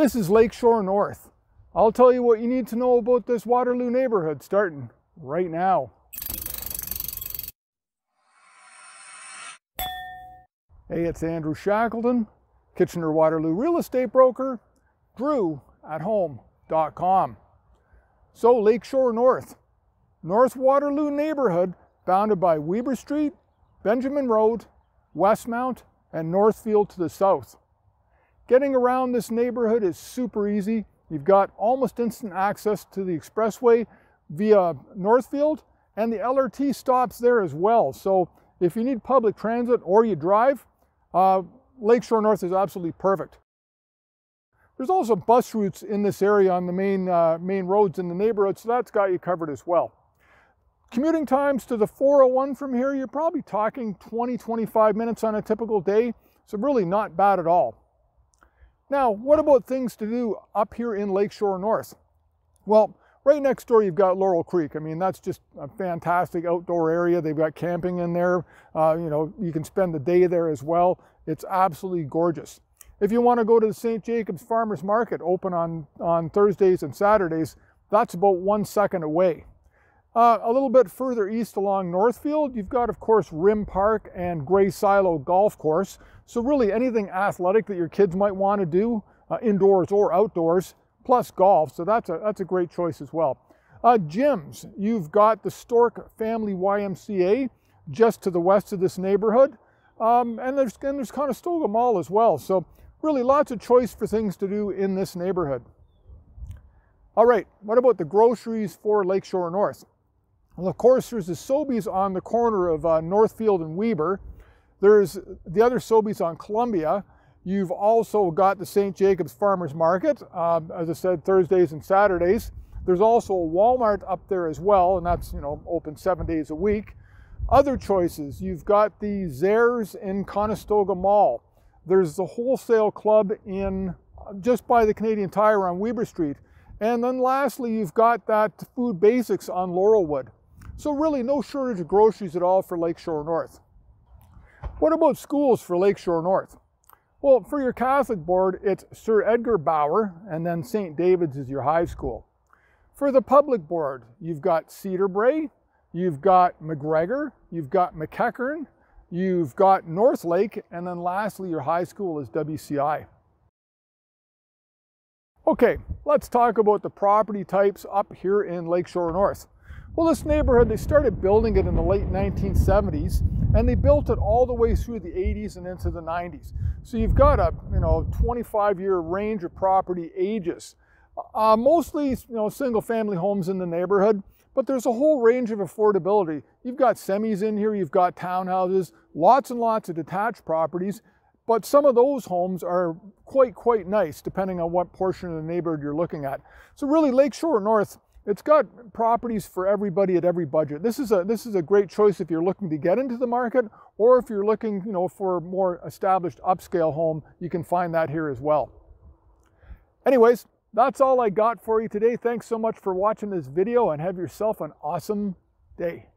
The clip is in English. This is Lakeshore North. I'll tell you what you need to know about this Waterloo neighborhood starting right now. Hey, it's Andrew Shackleton, Kitchener Waterloo real estate broker, drewathome.com. So Lakeshore North, North Waterloo neighborhood bounded by Weber Street, Benjamin Road, Westmount, and Northfield to the south. Getting around this neighborhood is super easy. You've got almost instant access to the expressway via Northfield, and the LRT stops there as well. So if you need public transit or you drive, Lakeshore North is absolutely perfect. There's also bus routes in this area on the main roads in the neighborhood, so that's got you covered as well. Commuting times to the 401 from here, you're probably talking 20-25 minutes on a typical day, so really not bad at all. Now, what about things to do up here in Lakeshore North? Well, right next door you've got Laurel Creek. I mean, that's just a fantastic outdoor area. They've got camping in there. You know, you can spend the day there as well. It's absolutely gorgeous. If you want to go to the St. Jacobs Farmers Market, open on Thursdays and Saturdays, that's about 1 second away. A little bit further east along Northfield, you've got, of course, Rim Park and Gray Silo Golf Course. So really anything athletic that your kids might want to do, indoors or outdoors, plus golf. So that's a great choice as well. Gyms, you've got the Stork Family YMCA just to the west of this neighborhood. And there's Conestoga Mall as well. So really lots of choice for things to do in this neighborhood. All right, what about the groceries for Lakeshore North? Well, of course, there's the Sobeys on the corner of Northfield and Weber. There's the other Sobeys on Columbia. You've also got the St. Jacobs Farmers Market, as I said, Thursdays and Saturdays. There's also a Walmart up there as well, and that's, you know, open 7 days a week. Other choices, you've got the Zehrs in Conestoga Mall. There's the Wholesale Club in just by the Canadian Tire on Weber Street. And then lastly, you've got that Food Basics on Laurelwood. So really no shortage of groceries at all for Lakeshore North. What about schools for Lakeshore North? Well, for your Catholic board, it's Sir Edgar Bauer, and then St. David's is your high school. For the public board, you've got Cedar Bray, you've got McGregor, you've got McEachern, you've got North Lake, and then lastly, your high school is WCI. Okay, let's talk about the property types up here in Lakeshore North. Well, this neighborhood, they started building it in the late 1970s, and they built it all the way through the 80s and into the 90s. So you've got a 25-year range of property ages. Mostly single-family homes in the neighborhood, but there's a whole range of affordability. You've got semis in here, you've got townhouses, lots and lots of detached properties, but some of those homes are quite nice depending on what portion of the neighborhood you're looking at. So really, Lakeshore North, it's got properties for everybody at every budget. This is a great choice if you're looking to get into the market, or if you're looking, you know, for a more established upscale home, you can find that here as well. Anyways, that's all I got for you today. Thanks so much for watching this video, and have yourself an awesome day.